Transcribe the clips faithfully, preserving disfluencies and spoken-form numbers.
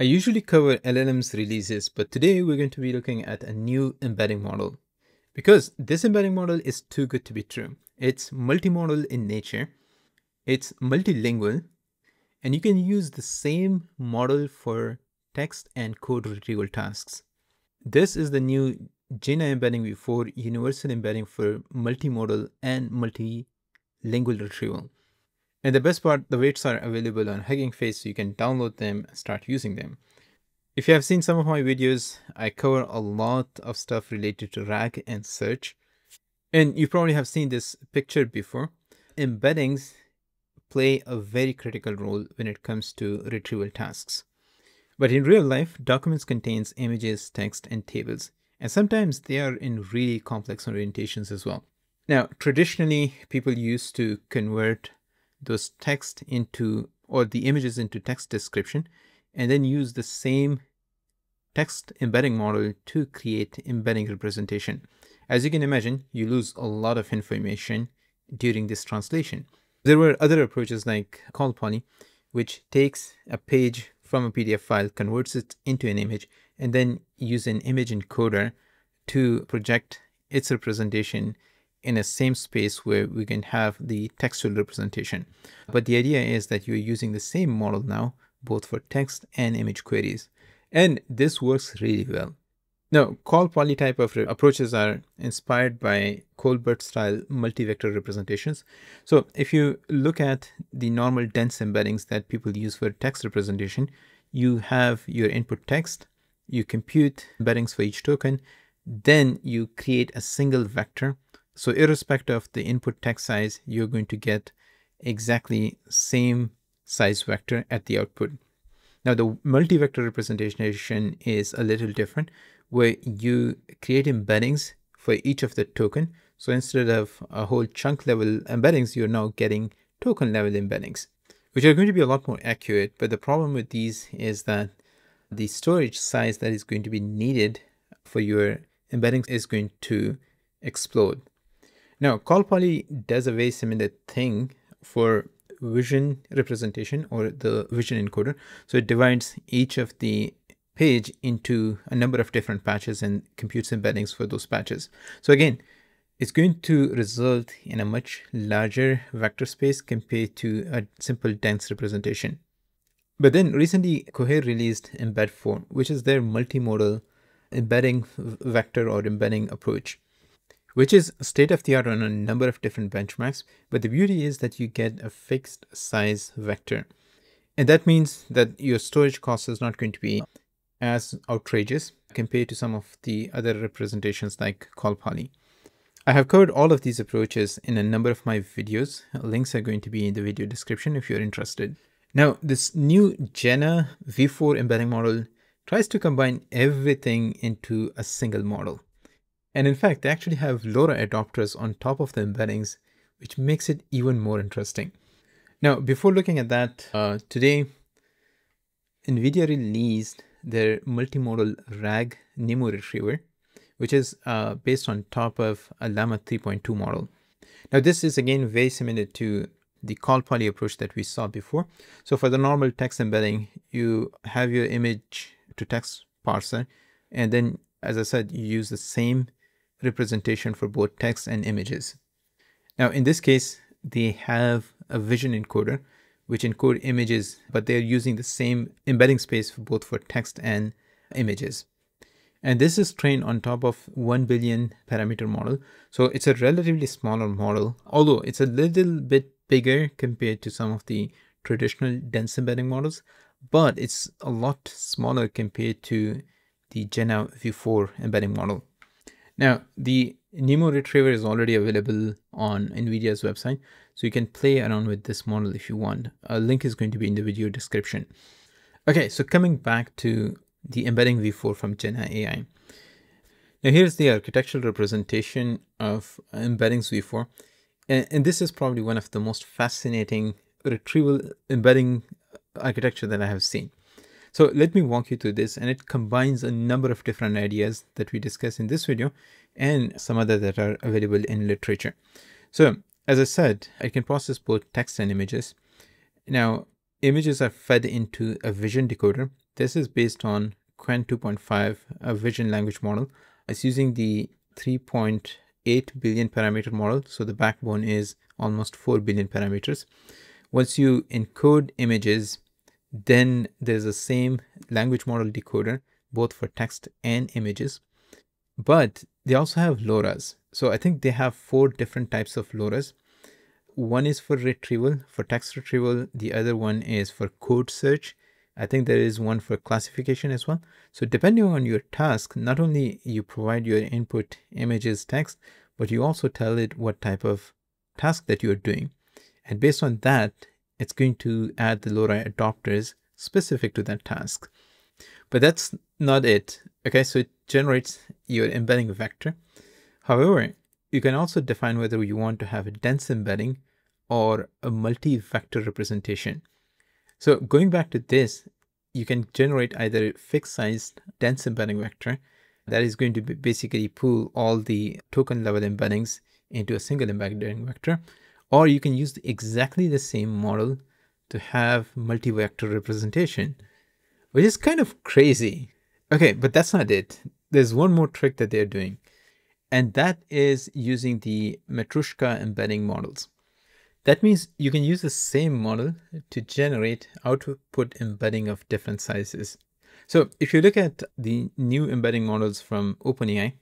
I usually cover L L M's releases, but today we're going to be looking at a new embedding model. Because this embedding model is too good to be true. It's multimodal in nature, it's multilingual, and you can use the same model for text and code retrieval tasks. This is the new Jina Embedding V four universal embedding for multimodal and multilingual retrieval. And the best part, the weights are available on Hugging Face, so you can download them and start using them. If you have seen some of my videos, I cover a lot of stuff related to RAG and search. And you probably have seen this picture before. Embeddings play a very critical role when it comes to retrieval tasks. But in real life, documents contain images, text, and tables. And sometimes they are in really complex orientations as well. Now, traditionally, people used to convert those text into, or the images into text description, and then use the same text embedding model to create embedding representation. As you can imagine, you lose a lot of information during this translation. There were other approaches like ColPali, which takes a page from a P D F file, converts it into an image, and then use an image encoder to project its representation in a same space where we can have the textual representation. But the idea is that you're using the same model now, both for text and image queries. And this works really well. Now, ColPali type of approaches are inspired by Colbert style multi-vector representations. So if you look at the normal dense embeddings that people use for text representation, you have your input text, you compute embeddings for each token, then you create a single vector. So irrespective of the input text size, you're going to get exactly same size vector at the output. Now, the multi-vector representation is a little different, where you create embeddings for each of the token. So instead of a whole chunk level embeddings, you're now getting token level embeddings, which are going to be a lot more accurate. But the problem with these is that the storage size that is going to be needed for your embeddings is going to explode. Now, ColPali does a very similar thing for vision representation or the vision encoder. So it divides each of the page into a number of different patches and computes embeddings for those patches. So again, it's going to result in a much larger vector space compared to a simple dense representation. But then recently, Cohere released Embed four, which is their multimodal embedding vector or embedding approach, which is state-of-the-art on a number of different benchmarks. But the beauty is that you get a fixed size vector. And that means that your storage cost is not going to be as outrageous compared to some of the other representations like ColPali. I have covered all of these approaches in a number of my videos. Links are going to be in the video description if you're interested. Now, this new Jina V four embedding model tries to combine everything into a single model. And in fact, they actually have LoRA adapters on top of the embeddings, which makes it even more interesting. Now, before looking at that, uh, today, NVIDIA released their multimodal RAG Nemo Retriever, which is uh, based on top of a Llama three point two model. Now, this is again very similar to the ColPali approach that we saw before. So for the normal text embedding, you have your image to text parser, and then, as I said, you use the same representation for both text and images. Now, in this case, they have a vision encoder, which encode images, but they're using the same embedding space for both for text and images. And this is trained on top of one billion parameter model. So it's a relatively smaller model, although it's a little bit bigger compared to some of the traditional dense embedding models, but it's a lot smaller compared to the Jina V four embedding model. Now, the Nemo Retriever is already available on NVIDIA's website, so you can play around with this model if you want. A link is going to be in the video description. Okay, so coming back to the embedding V four from Jina A I. Now, here's the architectural representation of embeddings V four. And, and this is probably one of the most fascinating retrieval embedding architecture that I have seen. So let me walk you through this, and it combines a number of different ideas that we discuss in this video and some other that are available in literature. So as I said, it can process both text and images. Now, images are fed into a vision decoder. This is based on Qwen two point five, a vision language model. It's using the three point eight billion parameter model. So the backbone is almost four billion parameters. Once you encode images, then there's the same language model decoder, both for text and images, but they also have LoRAs. So I think they have four different types of LoRAs. One is for retrieval, for text retrieval. The other one is for code search. I think there is one for classification as well. So depending on your task, not only you provide your input images, text, but you also tell it what type of task that you're doing. And based on that, it's going to add the LoRA adapters specific to that task. But that's not it. Okay, so it generates your embedding vector. However, you can also define whether you want to have a dense embedding or a multi-vector representation. So going back to this, you can generate either a fixed sized dense embedding vector that is going to basically pool all the token level embeddings into a single embedding vector, or you can use exactly the same model to have multi-vector representation, which is kind of crazy. Okay, but that's not it. There's one more trick that they're doing, and that is using the Matryoshka embedding models. That means you can use the same model to generate output embedding of different sizes. So if you look at the new embedding models from OpenAI,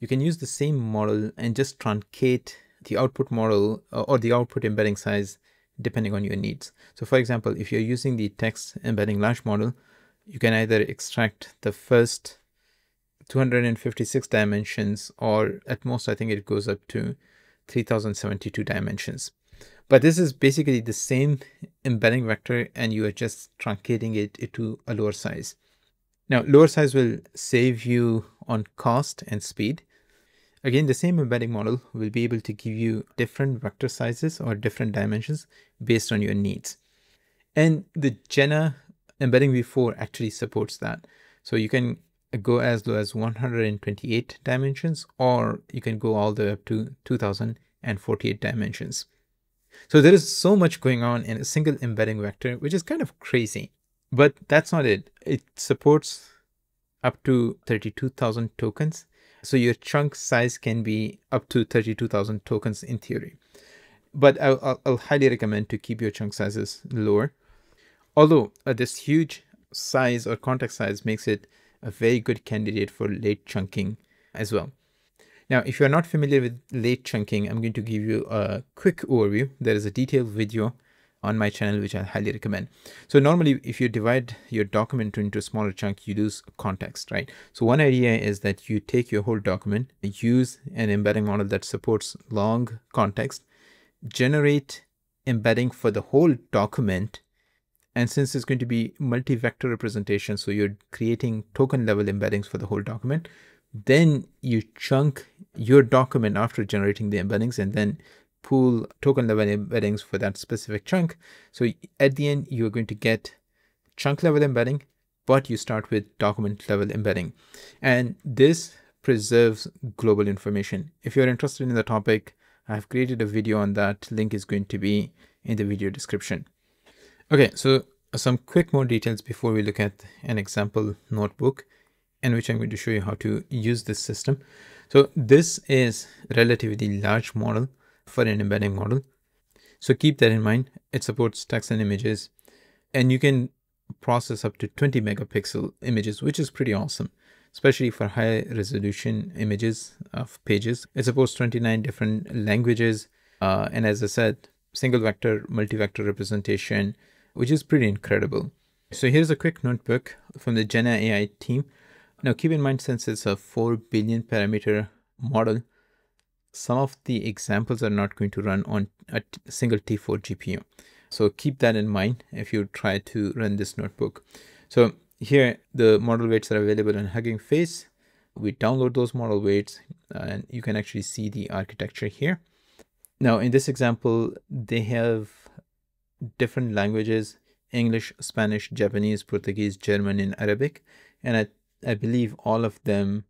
you can use the same model and just truncate the output model or the output embedding size depending on your needs. So for example, if you're using the text embedding large model, you can either extract the first two hundred fifty-six dimensions, or at most, I think it goes up to three thousand seventy-two dimensions. But this is basically the same embedding vector, and you are just truncating it to a lower size. Now, lower size will save you on cost and speed. Again, the same embedding model will be able to give you different vector sizes or different dimensions based on your needs. And the Jina Embedding V four actually supports that. So you can go as low as one hundred twenty-eight dimensions, or you can go all the way up to two thousand forty-eight dimensions. So there is so much going on in a single embedding vector, which is kind of crazy, but that's not it. It supports up to thirty-two thousand tokens. So your chunk size can be up to thirty-two thousand tokens in theory, but I'll, I'll highly recommend to keep your chunk sizes lower. Although uh, this huge size or context size makes it a very good candidate for late chunking as well. Now, if you're not familiar with late chunking, I'm going to give you a quick overview. There is a detailed video on my channel, which I highly recommend. So normally, if you divide your document into a smaller chunk, you lose context, right? So one idea is that you take your whole document, use an embedding model that supports long context, generate embedding for the whole document. And since it's going to be multi-vector representation, so you're creating token level embeddings for the whole document, then you chunk your document after generating the embeddings and then pool token level embeddings for that specific chunk. So at the end, you're going to get chunk level embedding, but you start with document level embedding. And this preserves global information. If you're interested in the topic, I've created a video on that. Link is going to be in the video description. Okay, so some quick more details before we look at an example notebook, in which I'm going to show you how to use this system. So this is a relatively large model for an embedding model. So keep that in mind. It supports text and images, and you can process up to twenty megapixel images, which is pretty awesome, especially for high resolution images of pages. It supports twenty-nine different languages. Uh, and as I said, single vector, multi-vector representation, which is pretty incredible. So here's a quick notebook from the Jina A I team. Now, keep in mind, since it's a four billion parameter model, some of the examples are not going to run on a single T four G P U. So keep that in mind if you try to run this notebook. So here, the model weights are available on Hugging Face. We download those model weights, and you can actually see the architecture here. Now, in this example, they have different languages: English, Spanish, Japanese, Portuguese, German, and Arabic. And I I believe all of them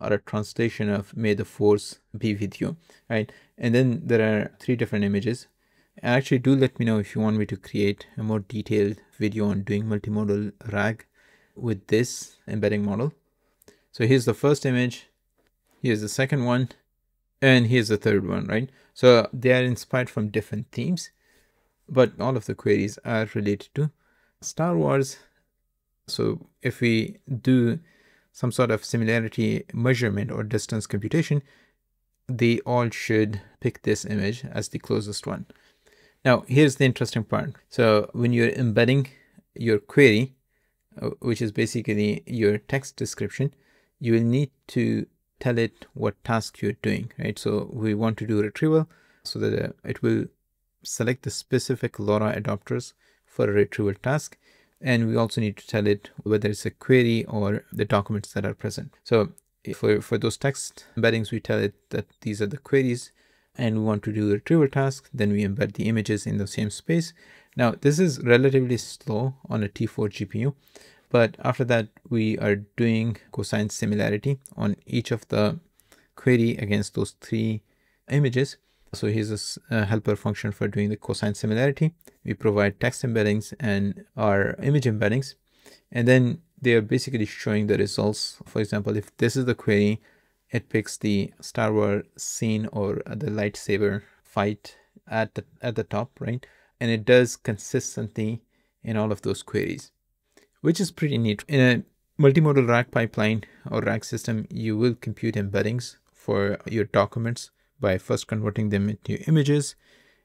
are a translation of "May the Force be with you," right? And then there are three different images. And actually, do let me know if you want me to create a more detailed video on doing multimodal R A G with this embedding model. So here's the first image, here's the second one, and here's the third one, right? So they are inspired from different themes, but all of the queries are related to Star Wars. So if we do some sort of similarity measurement or distance computation, they all should pick this image as the closest one. Now, here's the interesting part. So when you're embedding your query, which is basically your text description, you will need to tell it what task you're doing, right? So we want to do retrieval so that it will select the specific LoRA adapters for a retrieval task. And we also need to tell it whether it's a query or the documents that are present. So for, for those text embeddings, we tell it that these are the queries and we want to do a retrieval task. Then we embed the images in the same space. Now, this is relatively slow on a T four G P U, but after that, we are doing cosine similarity on each of the query against those three images. So here's a helper function for doing the cosine similarity. We provide text embeddings and our image embeddings, and then they are basically showing the results. For example, if this is the query, it picks the Star Wars scene or the lightsaber fight at the, at the top, right? And it does consistently in all of those queries, which is pretty neat. In a multimodal RAG pipeline or RAG system, you will compute embeddings for your documents by first converting them into images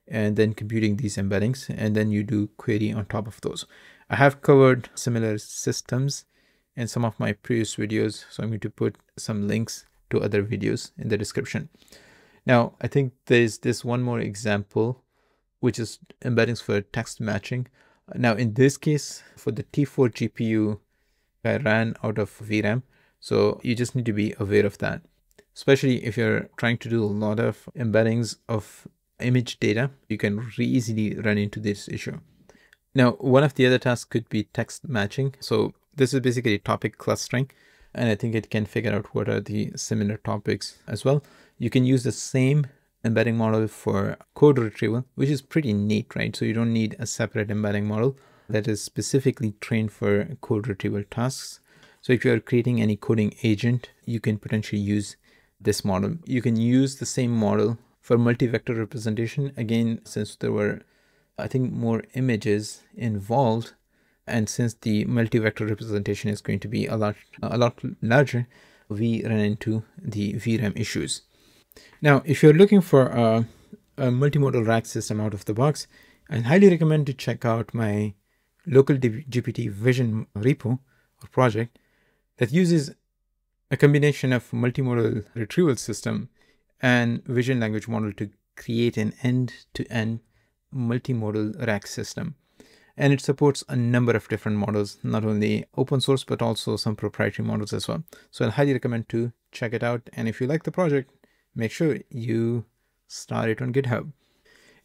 and then computing these embeddings, and then you do query on top of those. I have covered similar systems in some of my previous videos, so I'm going to put some links to other videos in the description. Now, I think there's this one more example, which is embeddings for text matching. Now, in this case, for the T four G P U, I ran out of V RAM, so you just need to be aware of that, especially if you're trying to do a lot of embeddings of image data. You can really easily run into this issue. Now, one of the other tasks could be text matching. So this is basically topic clustering, and I think it can figure out what are the similar topics as well. You can use the same embedding model for code retrieval, which is pretty neat, right? So you don't need a separate embedding model that is specifically trained for code retrieval tasks. So if you're creating any coding agent, you can potentially use this model. You can use the same model for multi-vector representation. Again, since there were, I think, more images involved, and since the multi-vector representation is going to be a lot, a lot larger, we run into the V RAM issues. Now, if you're looking for a, a multimodal RAG system out of the box, I highly recommend to check out my local G P T vision repo or project that uses a combination of multimodal retrieval system and vision language model to create an end-to-end multimodal RAG system. And it supports a number of different models, not only open source, but also some proprietary models as well. So I highly recommend to check it out. And if you like the project, make sure you start it on GitHub.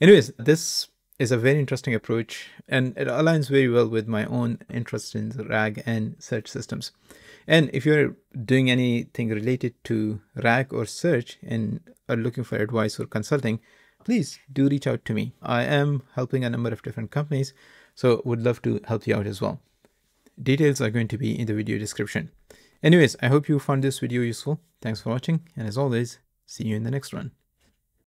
Anyways, this is a very interesting approach, and it aligns very well with my own interest in the RAG and search systems. And if you're doing anything related to RAG or search and are looking for advice or consulting, please do reach out to me. I am helping a number of different companies, so would love to help you out as well. Details are going to be in the video description. Anyways, I hope you found this video useful. Thanks for watching, and as always, see you in the next one.